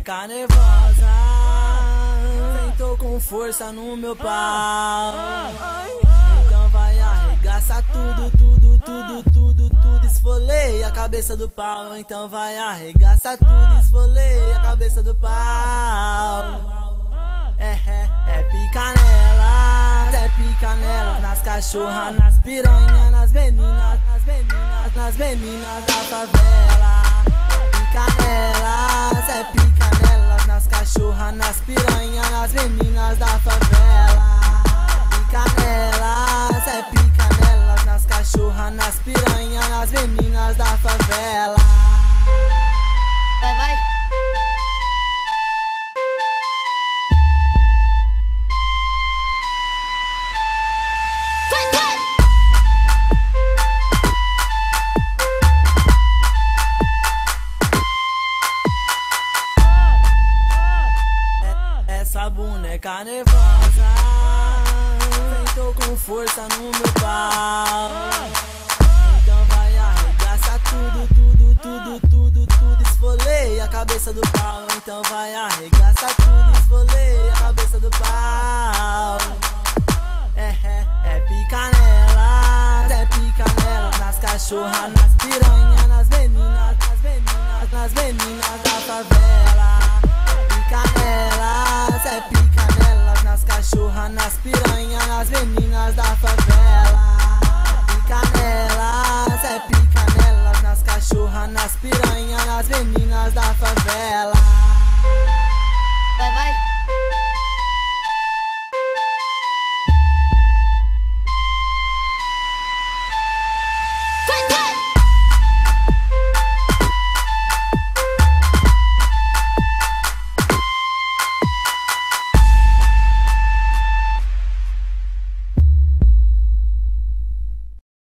Pica nervosa, sentou com força no meu pau. Então vai arregaçar tudo, esfolei a cabeça do pau. Então vai arregaçar tudo, esfolei a cabeça do pau. É pica nelas, é pica nelas, nas cachorras, nas piranhas, nas meninas da favela. Pica nelas, nas cachorras, nas piranhas, nas meninas da favela. Pica nelas, nas cachorras, nas piranhas, nas meninas da favela. Vai. Essa boneca nervosa sentou com força no meu pau. Então vai arregaçar tudo, esfolei a cabeça do pau. Então vai arregaçar tudo, esfolei a cabeça do pau. É pica nelas, nas cachorras, nas piranhas, nas meninas da favela. Pica nelas, nas cachorras, nas piranhas, nas meninas da favela.